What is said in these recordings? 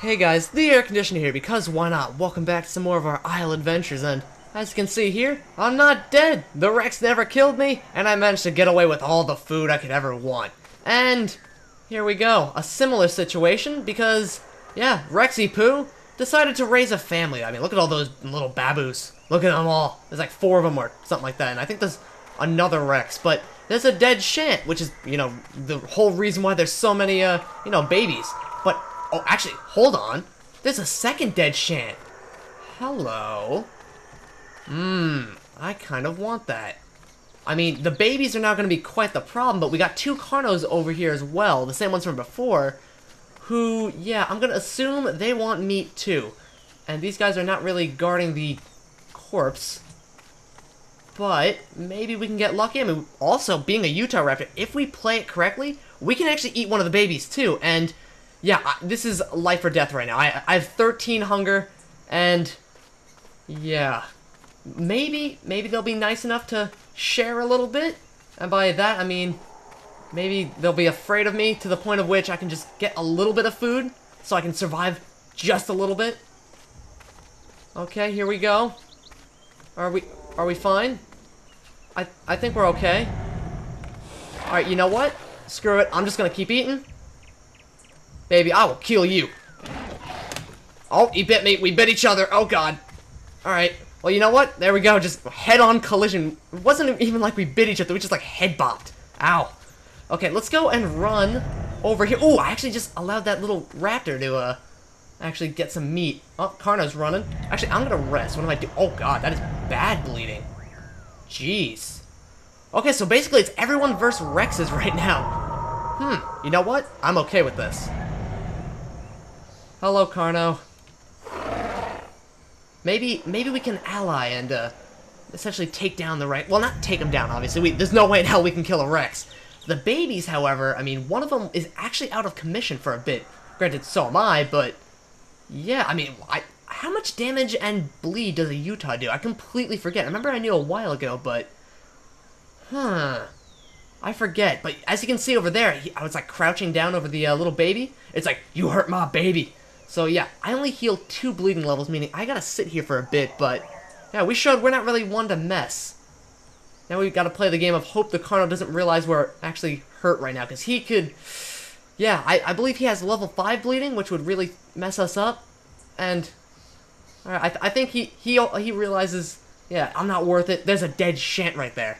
Hey guys, the air conditioner here, because why not? Welcome back to some more of our Isle Adventures, and as you can see here, I'm not dead! The Rex never killed me, and I managed to get away with all the food I could ever want. And here we go, a similar situation, because, yeah, Rexy Poo decided to raise a family. I mean, look at all those little baboos. Look at them all. There's like 4 of them or something like that, and I think there's another Rex, but there's a dead Shant, which is, you know, the whole reason why there's so many, you know, babies. But oh, actually, hold on. There's a second dead Shant. Hello. I kind of want that. I mean, the babies are not going to be quite the problem, but we got 2 Carnos over here as well, the same ones from before, who, yeah, I'm going to assume they want meat too. And these guys are not really guarding the corpse. But maybe we can get lucky. I mean, also, being a Utah Raptor, if we play it correctly, we can actually eat one of the babies too, and yeah, this is life or death right now. I have 13 hunger, and yeah, maybe they'll be nice enough to share a little bit, and by that I mean maybe they'll be afraid of me to the point of which I can just get a little bit of food, so I can survive just a little bit. Okay, here we go. Are we fine? I think we're okay. All right, you know what? Screw it. I'm just gonna keep eating. Baby, I will kill you. Oh, he bit me. We bit each other. Oh, God. Alright. Well, you know what? There we go. Just head-on collision. It wasn't even like we bit each other. We just, like, head-bopped. Ow. Okay, let's go and run over here. Ooh, I actually just allowed that little raptor to, actually get some meat. Oh, Carno's running. Actually, I'm gonna rest. What am I doing? Oh, God. That is bad bleeding. Jeez. Okay, so basically it's everyone versus Rexes right now. You know what? I'm okay with this. Hello, Carno. Maybe we can ally and essentially take down the Rex. Well, not take him down, obviously. There's no way in hell we can kill a Rex. The babies, however, I mean, one of them is actually out of commission for a bit. Granted, so am I, but yeah, I mean, how much damage and bleed does a Utah do? I completely forget. I remember I knew a while ago, but I forget. But as you can see over there, I was like crouching down over the little baby. It's like, you hurt my baby. So yeah, I only heal 2 bleeding levels, meaning I gotta sit here for a bit, but yeah, we showed we're not really one to mess. Now we've gotta play the game of hope the Carno doesn't realize we're actually hurt right now, because he could, yeah, I believe he has level 5 bleeding, which would really mess us up, and alright, I think he realizes, yeah, I'm not worth it. There's a dead Shant right there.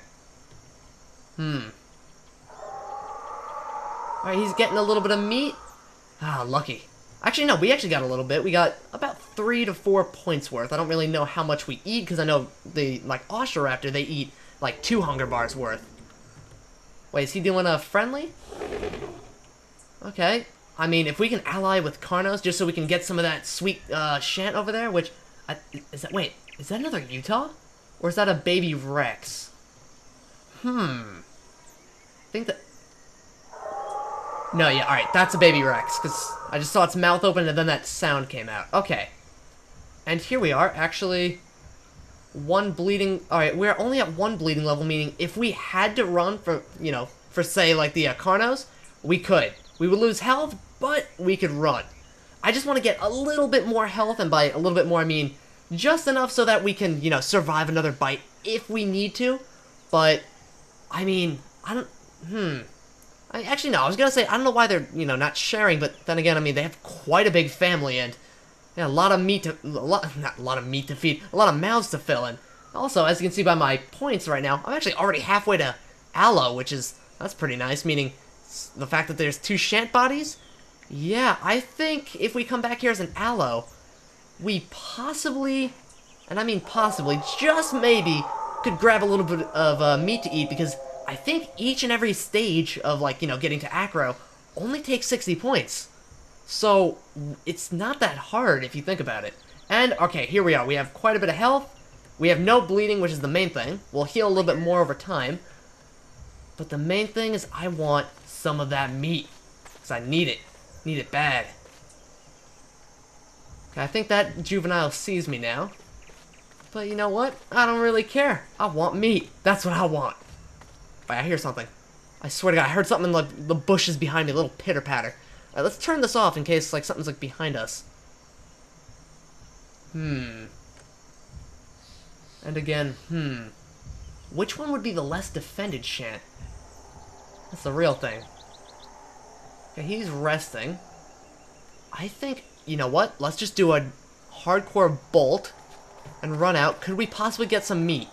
Alright, he's getting a little bit of meat. Ah, lucky. Actually, no, we actually got a little bit. We got about 3 to 4 points worth. I don't really know how much we eat, because I know the, like, Osheraptor, they eat, like, 2 hunger bars worth. Wait, is he doing a friendly? Okay. I mean, if we can ally with Carnos, just so we can get some of that sweet, Shant over there, which, is that, wait, is that another Utah? Or is that a baby Rex? I think that... No, yeah, alright, that's a baby Rex, because I just saw its mouth open and then that sound came out. Okay. And here we are, actually, 1 bleeding... Alright, we're only at 1 bleeding level, meaning if we had to run for, you know, for, say, like, the Carnos, we could. We would lose health, but we could run. I just want to get a little bit more health, and by a little bit more, I mean just enough so that we can, you know, survive another bite if we need to, but, I mean, I don't... Actually, no, I was going to say, I don't know why they're, you know, not sharing, but then again, I mean, they have quite a big family, and yeah, a lot of mouths to fill, and also, as you can see by my points right now, I'm actually already halfway to Allo, which is, that's pretty nice, meaning the fact that there's 2 Shant bodies. Yeah, I think if we come back here as an Allo, we possibly, and I mean possibly, just maybe, could grab a little bit of meat to eat, because I think each and every stage of, like, you know, getting to Acro only takes 60 points. So, it's not that hard if you think about it. And, okay, here we are. We have quite a bit of health. We have no bleeding, which is the main thing. We'll heal a little bit more over time. But the main thing is I want some of that meat. Because I need it. Need it bad. Okay, I think that juvenile sees me now. But you know what? I don't really care. I want meat. That's what I want. I hear something. I swear to God, I heard something in the bushes behind me, a little pitter-patter. Alright, let's turn this off in case like something's like behind us. And again, Which one would be the less defended shant? That's the real thing. Okay, he's resting. I think, you know what? Let's just do a hardcore bolt and run out. Could we possibly get some meat?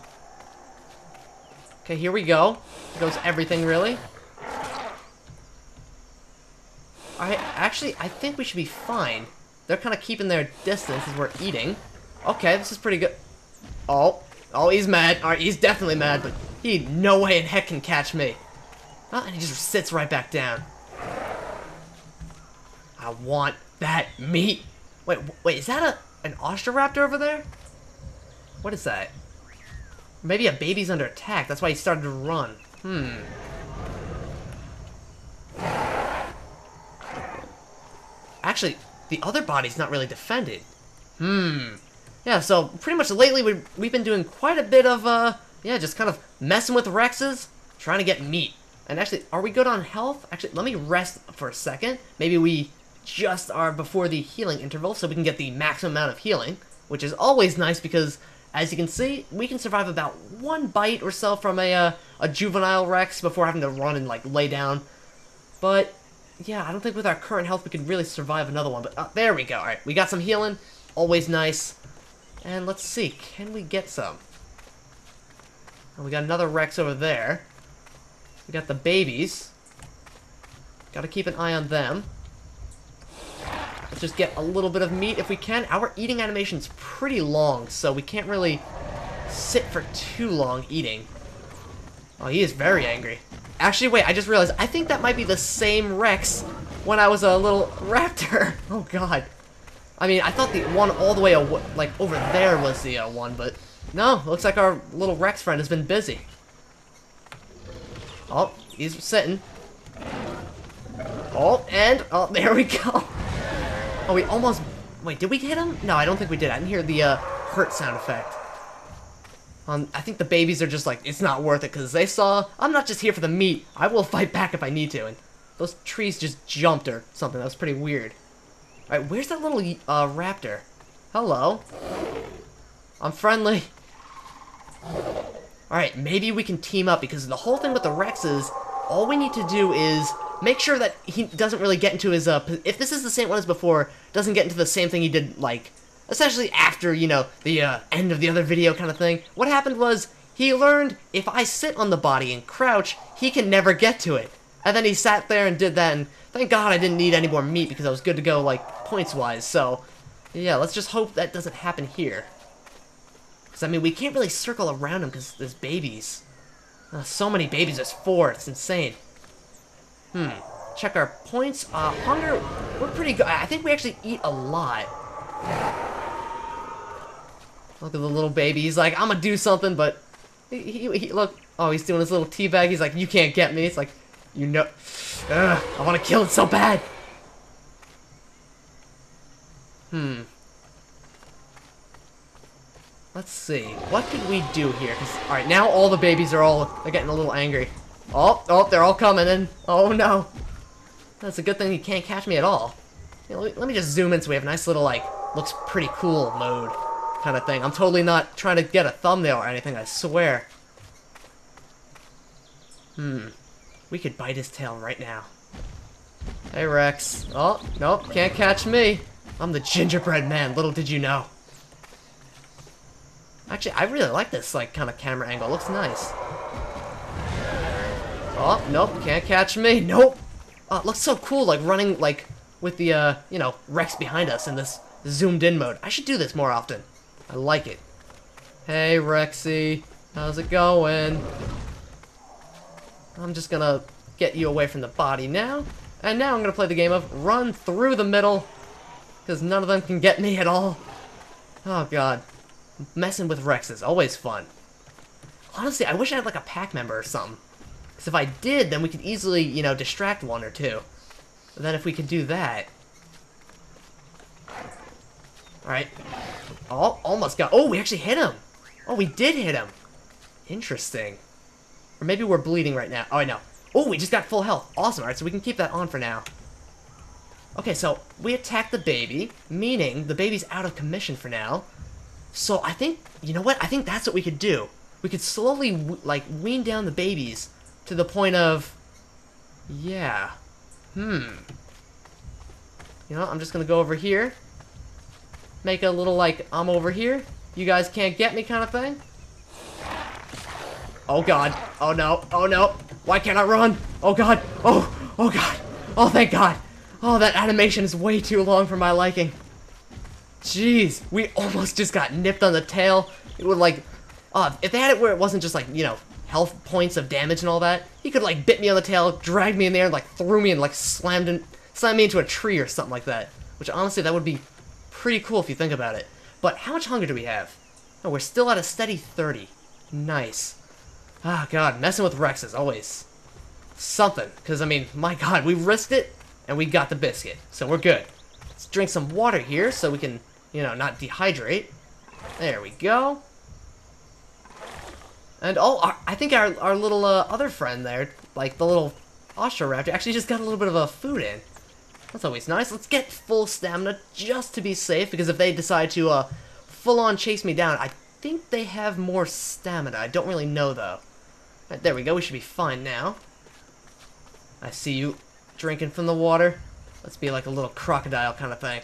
Okay, here we go. Here goes everything, really. Alright, actually, I think we should be fine. They're kind of keeping their distance as we're eating. Okay, this is pretty good. Oh, he's mad. Alright, he's definitely mad, but he no way in heck can catch me. Oh, and he just sits right back down. I want that meat. Wait, is that an Ostroraptor over there? What is that? Maybe a baby's under attack. That's why he started to run. Actually, the other body's not really defended. Yeah, so pretty much lately we've been doing quite a bit of, yeah, just kind of messing with Rexes, trying to get meat. And actually, are we good on health? Actually, let me rest for a second. Maybe we just are before the healing interval so we can get the maximum amount of healing, which is always nice because, as you can see, we can survive about one bite or so from a juvenile Rex before having to run and, like, lay down. But, yeah, I don't think with our current health we can really survive another one. But, there we go. All right, we got some healing. Always nice. And let's see, can we get some? Oh, we got another Rex over there. We got the babies. Gotta keep an eye on them. Let's just get a little bit of meat if we can. Our eating animation's pretty long, so we can't really sit for too long eating. Oh, he is very angry. Actually, wait, I just realized, I think that might be the same Rex when I was a little raptor. Oh, God. I mean, I thought the one all the way like over there was the one, but no, looks like our little Rex friend has been busy. Oh, he's sitting. Oh, there we go. Oh, we almost, wait, did we hit him? No, I don't think we did. I didn't hear the hurt sound effect. I think the babies are just like, it's not worth it, because they saw, I'm not just here for the meat. I will fight back if I need to, and those trees just jumped or something. That was pretty weird. Alright, where's that little raptor? Hello. I'm friendly. Alright, maybe we can team up, because the whole thing with the Rexes, all we need to do is make sure that he doesn't really get into his, if this is the same one as before, doesn't get into the same thing he did, like, essentially after, you know, the end of the other video kind of thing. What happened was, he learned if I sit on the body and crouch, he can never get to it. And then he sat there and did that, and thank God I didn't need any more meat, because I was good to go, like, points-wise, so yeah, let's just hope that doesn't happen here. Because, I mean, we can't really circle around him because there's babies. So many babies, there's four, it's insane. Check our points. Hunger, we're pretty good. I think we actually eat a lot. Look at the little baby, he's like, I'm gonna do something, but he look, oh, he's doing his little teabag, he's like, you can't get me, it's like, you know, I want to kill it so bad. Let's see. What could we do here? Alright, now all the babies are they're getting a little angry. Oh, they're all coming in. Oh, no. That's a good thing you can't catch me at all. You know, let me just zoom in so we have a nice little, like, looks pretty cool mode kind of thing. I'm totally not trying to get a thumbnail or anything, I swear. We could bite his tail right now. Hey, Rex. Oh, nope, can't catch me. I'm the gingerbread man, little did you know. Actually, I really like this, like, kind of camera angle. It looks nice. Oh, nope, can't catch me. Nope. Oh, it looks so cool, like, running, like, with the, you know, Rex behind us in this zoomed-in mode. I should do this more often. I like it. Hey, Rexy. How's it going? I'm just gonna get you away from the body now. And now I'm gonna play the game of run through the middle, because none of them can get me at all. Oh, God. Messing with Rex is always fun. Honestly, I wish I had, like, a pack member or something. Because if I did, then we could easily, you know, distract one or two. But then if we could do that... Alright. Oh, almost got... Oh, we actually hit him! Oh, we did hit him! Interesting. Or maybe we're bleeding right now. Oh, I know. Oh, we just got full health. Awesome. Alright, so we can keep that on for now. Okay, so we attacked the baby, meaning the baby's out of commission for now. So I think, you know what? I think that's what we could do. We could slowly, like, wean down the babies to the point of, yeah, you know, I'm just gonna go over here, make a little, like, I'm over here, you guys can't get me kind of thing. Oh god, oh no, why can't I run? Oh god, oh god, oh thank god. Oh, that animation is way too long for my liking. Jeez, we almost just got nipped on the tail. It would, like, if they had it where it wasn't just, like, you know, health points of damage and all that, he could, like, bit me on the tail, dragged me in there, and, like, threw me and, like, slammed me into a tree or something like that. Which, honestly, that would be pretty cool if you think about it. But how much hunger do we have? Oh, we're still at a steady 30. Nice. Ah, god, messing with Rex is always something. Because, I mean, my god, we risked it. And we got the biscuit, so we're good. Let's drink some water here so we can, you know, not dehydrate. There we go. And oh, I think our little other friend there, like the little Osheraptor, actually just got a little bit of food in. That's always nice. Let's get full stamina just to be safe, because if they decide to full-on chase me down, I think they have more stamina. I don't really know, though. Right, there we go. We should be fine now. I see you. Drinking from the water. Let's be like a little crocodile kind of thing.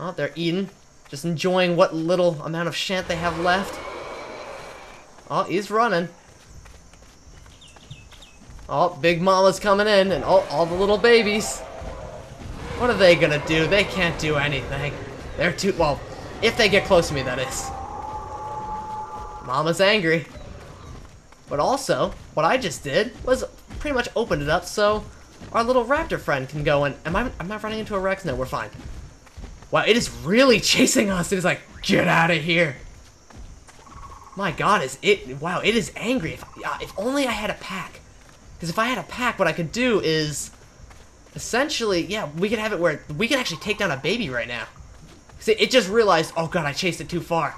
Oh, they're eating. Just enjoying what little amount of shant they have left. Oh, he's running. Oh, Big Mama's coming in, and oh, all the little babies. What are they gonna do? They can't do anything. They're too, well, if they get close to me, that is. Mama's angry. But also, what I just did was pretty much opened it up so our little raptor friend can go in. Am I running into a Rex? No, we're fine. Wow, it is really chasing us. It is like, get out of here. My god, is it... Wow, it is angry. If only I had a pack. Because if I had a pack, what I could do is... Essentially, yeah, we could have it where... We could actually take down a baby right now. Because it just realized, oh god, I chased it too far.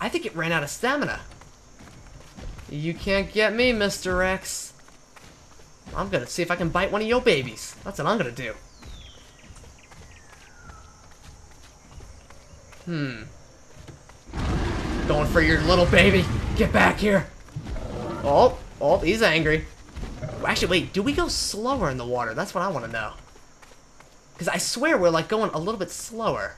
I think it ran out of stamina. You can't get me, Mr. Rex. I'm gonna see if I can bite one of your babies. That's what I'm gonna do. Going for your little baby. Get back here. Oh, he's angry. Actually, wait, do we go slower in the water? That's what I want to know. Because I swear we're, like, going a little bit slower.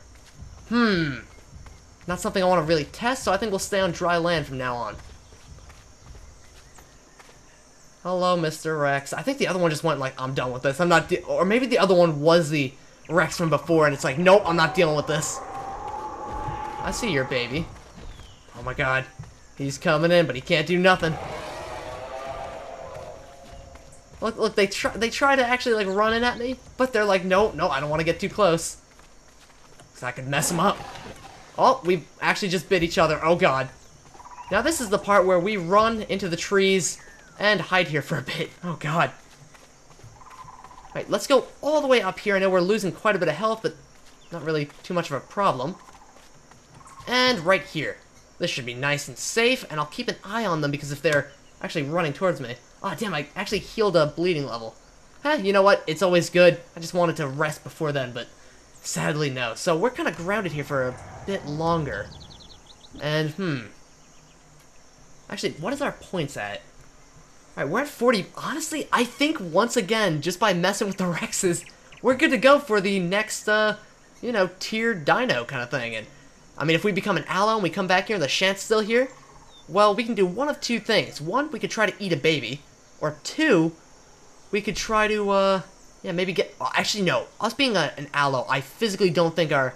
Not something I want to really test, so I think we'll stay on dry land from now on. Hello, Mr. Rex. I think the other one just went like, I'm done with this. I'm not de- Or maybe the other one was the Rex from before, and it's like, nope, I'm not dealing with this. I see your baby. Oh my god. He's coming in, but he can't do nothing. Look, they try to actually, like, run in at me, but they're like, no, I don't want to get too close. Because I could mess him up. Oh, we actually just bit each other. Oh, god. Now, this is the part where we run into the trees and hide here for a bit. Oh, god. All right, let's go all the way up here. I know we're losing quite a bit of health, but not really too much of a problem. And right here. This should be nice and safe, and I'll keep an eye on them because if they're actually running towards me... Ah, damn, I actually healed a bleeding level. Huh, you know what? It's always good. I just wanted to rest before then, but sadly, no. So we're kind of grounded here for a bit longer. And, actually, what is our points at? Alright, we're at 40. Honestly, I think once again, just by messing with the Rexes, we're good to go for the next, you know, tier dino kind of thing. And, I mean, if we become an Allo and we come back here and the Shant's still here, well, we can do one of two things. One, we could try to eat a baby. Or two, we could try to, yeah, maybe get... Actually, no. Us being an Allo, I physically don't think our...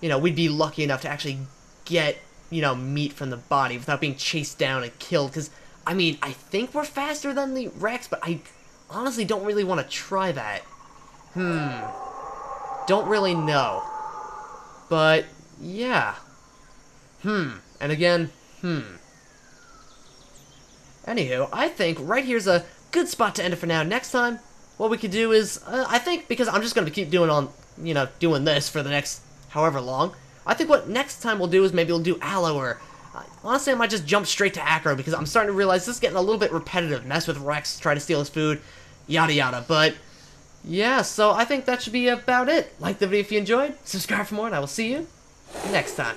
You know, we'd be lucky enough to actually get, you know, meat from the body without being chased down and killed. Because, I mean, I think we're faster than the Rex, but I honestly don't really want to try that. Don't really know. But, yeah. And again, Anywho, I think right here's a good spot to end it for now. Next time, what we could do is, I think, because I'm just going to keep doing this for the next... however long. I think what next time we'll do is maybe we'll do Allo or Honestly, I might just jump straight to Acro, because I'm starting to realize this is getting a little bit repetitive. Mess with Rex, try to steal his food, yada yada. But, yeah, so I think that should be about it. Like the video if you enjoyed, subscribe for more, and I will see you next time.